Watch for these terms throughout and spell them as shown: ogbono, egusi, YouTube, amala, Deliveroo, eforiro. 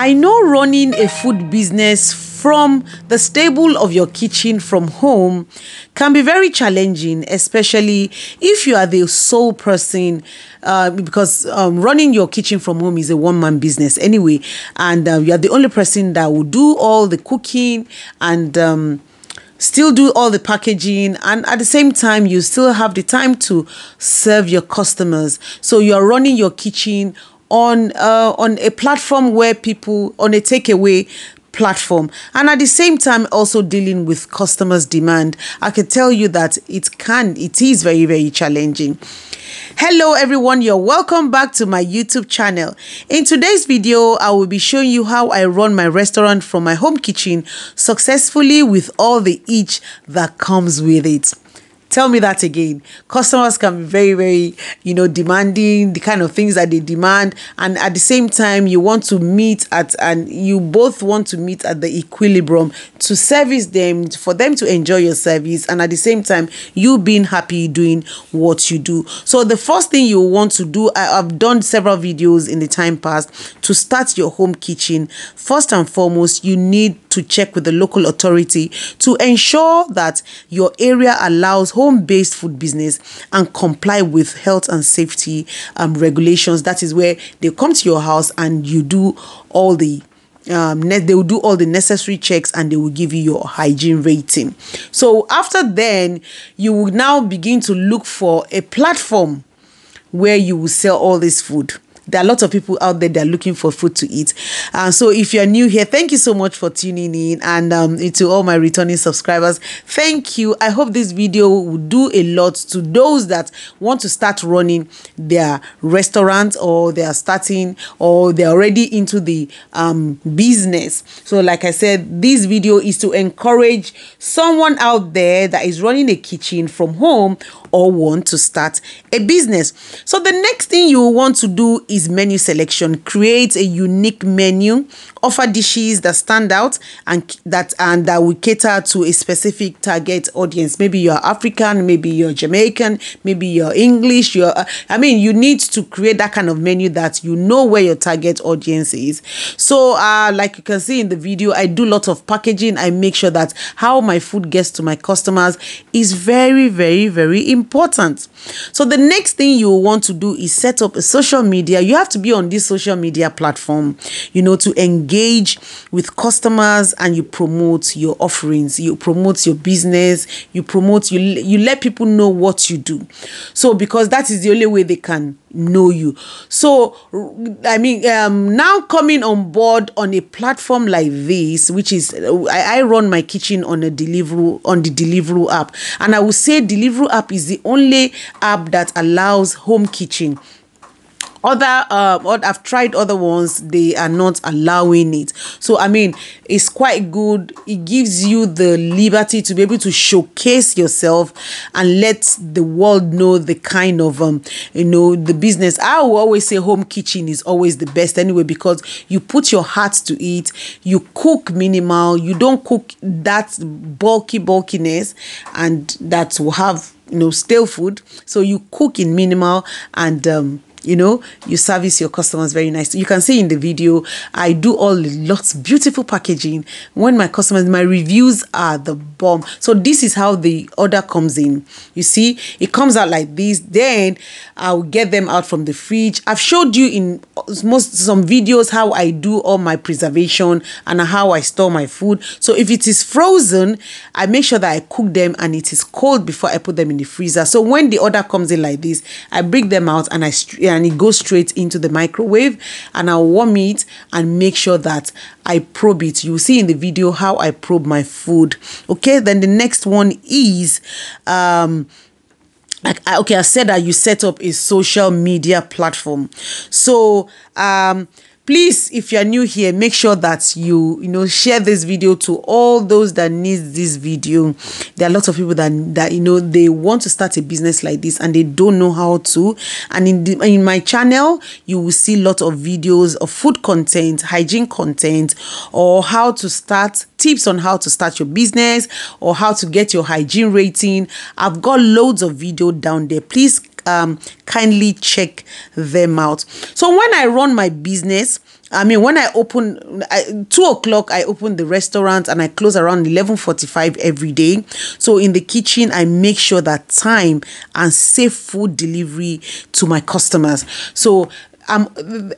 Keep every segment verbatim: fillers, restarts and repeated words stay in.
I know running a food business from the stable of your kitchen from home can be very challenging, especially if you are the sole person, uh, because um, running your kitchen from home is a one-man business anyway, and uh, you are the only person that will do all the cooking and um, still do all the packaging, and at the same time you still have the time to serve your customers. So you are running your kitchen on uh, on a platform where people, on a takeaway platform, and at the same time also dealing with customers' demand. I can tell you that it can it is very very challenging. Hello everyone, you're welcome back to my YouTube channel. In today's video, I will be showing you how I run my restaurant from my home kitchen successfully with all the itch that comes with it. Tell me that again. Customers can be very, very, you know, demanding, the kind of things that they demand. And at the same time, you want to meet at, and you both want to meet at the equilibrium to service them, for them to enjoy your service. And at the same time, you being happy doing what you do. So the first thing you want to do, I have done several videos in the time past, to start your home kitchen. First and foremost, you need to check with the local authority to ensure that your area allows home-based food business and comply with health and safety um, regulations. That is where they come to your house and you do all the um, ne they will do all the necessary checks, and they will give you your hygiene rating. So after then, you will now begin to look for a platform where you will sell all this food. There are a lot of people out there that are looking for food to eat. Uh, so if you're new here, thank you so much for tuning in. And um, to all my returning subscribers, thank you. I hope this video will do a lot to those that want to start running their restaurant, or they are starting, or they're already into the um, business. So like I said, this video is to encourage someone out there that is running a kitchen from home or want to start a business. So the next thing you want to do is menu selection. Create a unique menu, offer dishes that stand out and that and that will cater to a specific target audience. Maybe you're African, maybe you're Jamaican, maybe you're English. You're uh, I mean, you need to create that kind of menu that you know where your target audience is. So uh, like you can see in the video, I do lots of packaging. I make sure that how my food gets to my customers is very very very important. So the next thing you want to do is set up a social media. You have to be on this social media platform, you know, to engage with customers, and you promote your offerings, you promote your business, you promote, you, you let people know what you do. So because that is the only way they can know you. So I mean, um, now coming on board on a platform like this, which is, I, I run my kitchen on a Deliveroo, on the Deliveroo app. And I will say Deliveroo app is the only app that allows home kitchen. Other, uh, I've tried other ones, they are not allowing it. So, I mean, it's quite good. It gives you the liberty to be able to showcase yourself and let the world know the kind of, um, you know, the business. I will always say home kitchen is always the best anyway, because you put your heart to it, you cook minimal, you don't cook that bulky bulkiness, and that will have, you know, stale food. So you cook in minimal, and, um, you know, you service your customers very nice. You can see in the video, I do all lots beautiful packaging. When my customers, my reviews are the bomb. So this is how the order comes in. You see, it comes out like this. Then I'll get them out from the fridge. I've showed you in most some videos how I do all my preservation and how I store my food. So if it is frozen, I make sure that I cook them and it is cold before I put them in the freezer. So when the order comes in like this, I bring them out and I and it goes straight into the microwave, and I'll warm it and make sure that I probe it. You see in the video how I probe my food. Okay, then the next one is um like I, okay I said that you set up a social media platform. So um please, if you're new here, make sure that you, you know, share this video to all those that need this video. There are lots of people that, that, you know, they want to start a business like this and they don't know how to. And in, the, in my channel, you will see lots of videos of food content, hygiene content, or how to start, tips on how to start your business, or how to get your hygiene rating. I've got loads of video down there. Please, Um, kindly check them out. So when I run my business, I mean, when I open, I, two o'clock, I open the restaurant and I close around eleven forty-five every day. So in the kitchen, I make sure that time and safe food delivery to my customers. So um,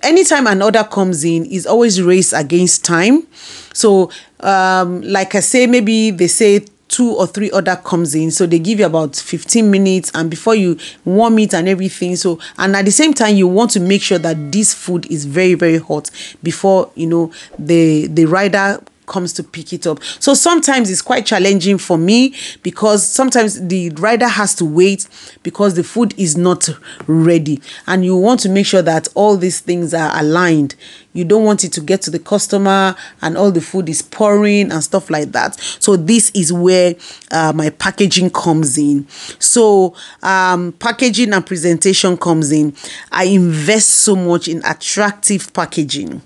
anytime an order comes in, it's always raised against time. So um, like I say, maybe they say two or three order comes in, so they give you about fifteen minutes, and before you warm it and everything. So, and at the same time, you want to make sure that this food is very, very hot before, you know, the the rider comes to pick it up. So sometimes it's quite challenging for me, because sometimes the rider has to wait because the food is not ready, and you want to make sure that all these things are aligned. You don't want it to get to the customer and all the food is pouring and stuff like that. So this is where uh, my packaging comes in. So um, packaging and presentation comes in. I invest so much in attractive packaging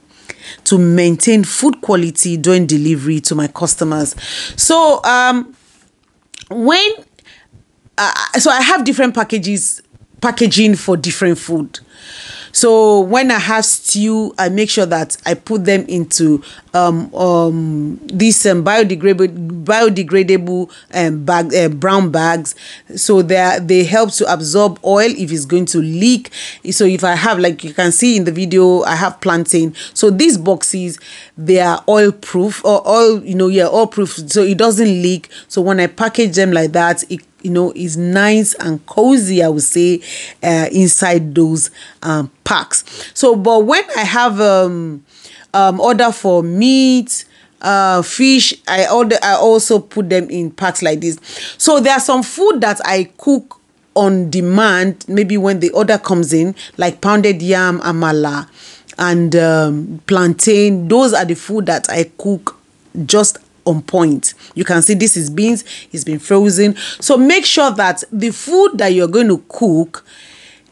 to maintain food quality during delivery to my customers. So um, when uh, so I have different packages packaging for different food. So when I have stew, I make sure that I put them into um, um, these um, biodegradable, biodegradable um, bag, uh, brown bags. So they they help to absorb oil if it's going to leak. So if I have, like you can see in the video, I have plantain. So these boxes, they are oil proof or oil, you know, yeah, oil proof. So it doesn't leak. So when I package them like that, it, you know, is nice and cozy, I would say, uh, inside those um, packs. So, but when I have um, um, order for meat, uh, fish, I order, I also put them in packs like this. So there are some food that I cook on demand, maybe when the order comes in, like pounded yam, amala, and um, plantain. Those are the food that I cook just on point. You can see this is beans, it's been frozen. So make sure that the food that you're going to cook,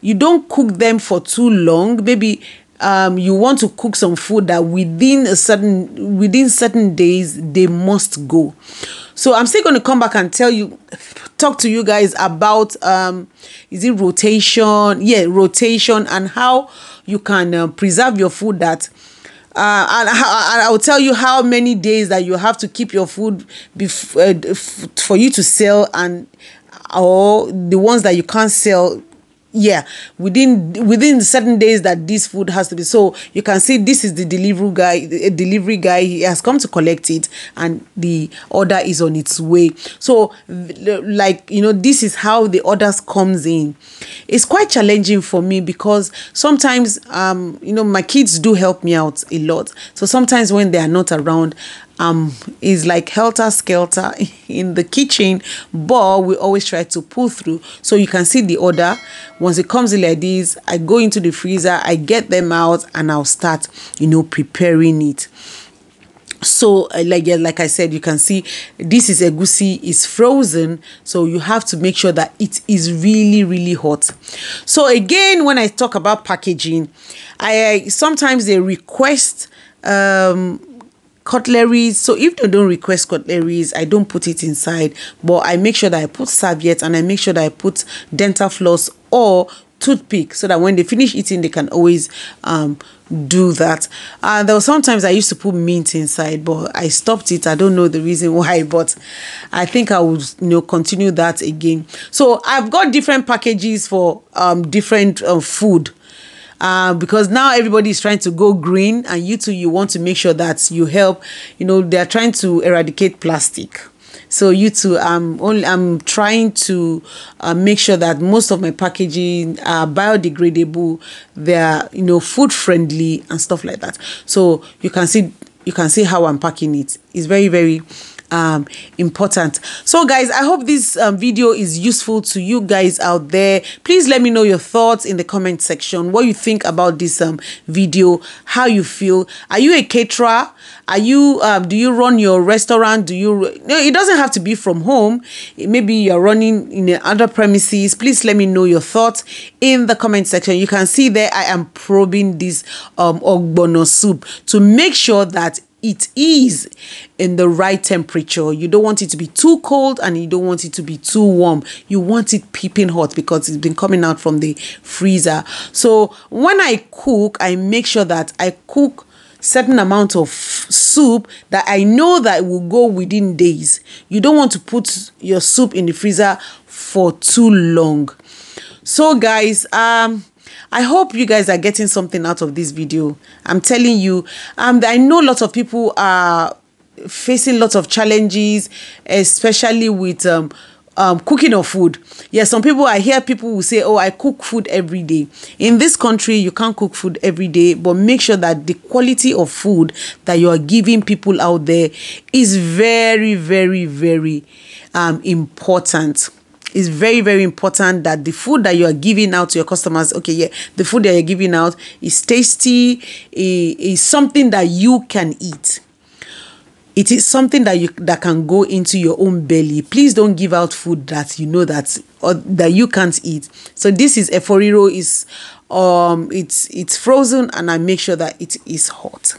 you don't cook them for too long. Maybe um, you want to cook some food that within a certain within certain days they must go. So I'm still going to come back and tell you, talk to you guys about um, is it rotation? Yeah, rotation, and how you can uh, preserve your food that. Uh, and, and I'll tell you how many days that you have to keep your food bef uh, for you to sell, and or the ones that you can't sell, yeah, within within certain days that this food has to be. So you can see this is the delivery guy. The delivery guy, he has come to collect it, and the order is on its way. So, like, you know, this is how the orders comes in. It's quite challenging for me because sometimes, um, you know, my kids do help me out a lot. So sometimes when they are not around, um, is like helter skelter in the kitchen, but we always try to pull through. So you can see the order. Once it comes in like this, I go into the freezer, I get them out, and I'll start, you know, preparing it. So uh, like yeah, like I said, you can see this is egusi, is frozen, so you have to make sure that it is really, really hot. So again, when I talk about packaging, I, I sometimes they request um cutleries. So if they don't request cutleries, I don't put it inside, but I make sure that I put serviettes, and I make sure that I put dental floss or toothpick, so that when they finish eating, they can always um do that. And uh, there was sometimes I used to put mint inside, but I stopped it. I don't know the reason why, but I think I would, you know, continue that again. So I've got different packages for um different uh, food. Uh, because now everybody is trying to go green, and you too, you want to make sure that you help. You know, they are trying to eradicate plastic. So you too, I'm only, I'm trying to uh, make sure that most of my packaging are biodegradable. They are, you know, food friendly and stuff like that. So you can see, you can see how I'm packing it. It's very, very Um, important. So guys, I hope this um, video is useful to you guys out there. Please let me know your thoughts in the comment section, what you think about this um, video, how you feel. Are you a caterer? Are you um, do you run your restaurant? Do you no, it doesn't have to be from home. Maybe you're running in other premises. Please let me know your thoughts in the comment section. You can see there I am probing this um, ogbono soup to make sure that it is in the right temperature. You don't want it to be too cold, and you don't want it to be too warm. You want it peeping hot because it's been coming out from the freezer. So when I cook, I make sure that I cook certain amount of soup that I know that will go within days. You don't want to put your soup in the freezer for too long. So guys, um I hope you guys are getting something out of this video. I'm telling you, um I know lots of people are facing lots of challenges, especially with um Um, cooking of food. Yeah, some people, I hear people who say, oh, I cook food every day. In this country, you can't cook food every day, but make sure that the quality of food that you are giving people out there is very, very, very um, important. It's very, very important that the food that you are giving out to your customers, okay, yeah, the food that you're giving out is tasty, is, is something that you can eat. It is something that you that can go into your own belly. Please don't give out food that you know that or that you can't eat. So this is Eforiro, is um it's it's frozen, and I make sure that it is hot.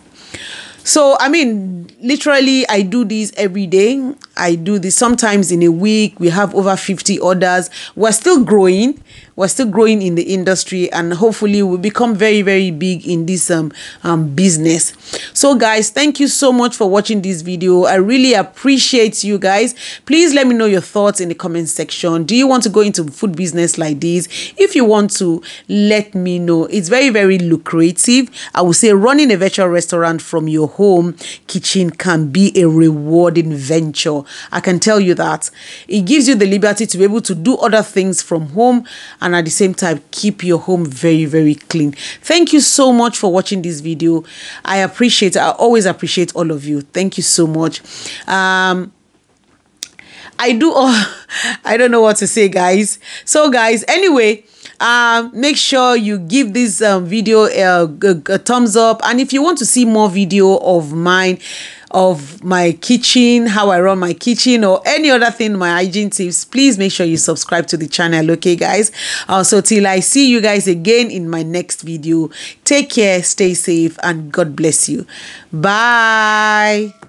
So I mean, literally, I do this every day. I do this sometimes in a week. We have over fifty orders. We're still growing. We're still growing in the industry, and hopefully we'll become very, very big in this um, um business. So guys, thank you so much for watching this video. I really appreciate you guys. Please let me know your thoughts in the comment section. Do you want to go into food business like this? If you want to, let me know. It's very, very lucrative. I would say running a virtual restaurant from your home kitchen can be a rewarding venture. I can tell you that it gives you the liberty to be able to do other things from home, and at the same time keep your home very, very clean. Thank you so much for watching this video. I appreciate I always appreciate all of you. Thank you so much. um I do oh, I don't know what to say, guys. So guys, anyway, um make sure you give this um, video a, a, a thumbs up, and if you want to see more video of mine, of my kitchen, how I run my kitchen, or any other thing, my hygiene tips, please make sure you subscribe to the channel. Okay guys, also till I see you guys again in my next video, take care, stay safe, and God bless you. Bye.